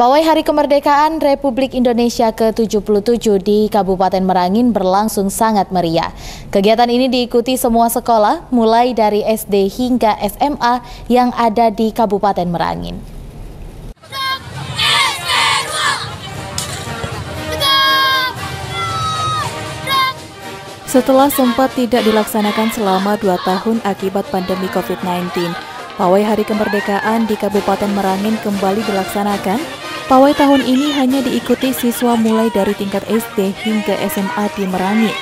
Pawai Hari Kemerdekaan Republik Indonesia ke-77 di Kabupaten Merangin berlangsung sangat meriah. Kegiatan ini diikuti semua sekolah, mulai dari SD hingga SMA yang ada di Kabupaten Merangin. Setelah sempat tidak dilaksanakan selama 2 tahun akibat pandemi COVID-19, Pawai Hari Kemerdekaan di Kabupaten Merangin kembali dilaksanakan. Pawai tahun ini hanya diikuti siswa mulai dari tingkat SD hingga SMA di Merangin.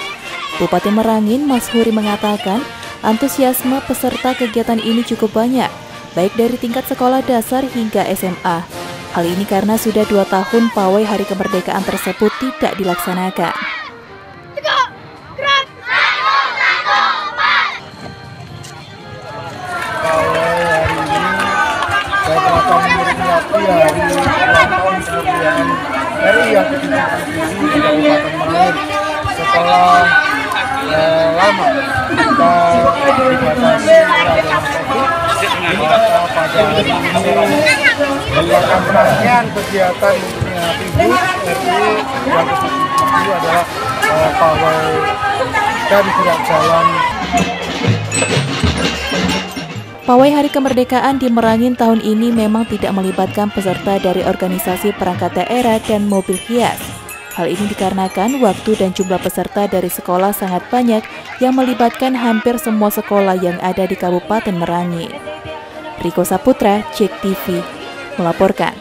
Bupati Merangin, Mashuri, mengatakan antusiasme peserta kegiatan ini cukup banyak, baik dari tingkat sekolah dasar hingga SMA. Hal ini karena sudah 2 tahun Pawai Hari Kemerdekaan tersebut tidak dilaksanakan. Setelah lama kita dibatasi dalam COVID, pada hari ini kegiatan ibu RW yang ke-77 adalah pawai dan gerak jalan. Pawai Hari Kemerdekaan di Merangin tahun ini memang tidak melibatkan peserta dari organisasi perangkat daerah dan mobil hias. Hal ini dikarenakan waktu dan jumlah peserta dari sekolah sangat banyak yang melibatkan hampir semua sekolah yang ada di Kabupaten Merangin. Riko Saputra, JEK TV, melaporkan.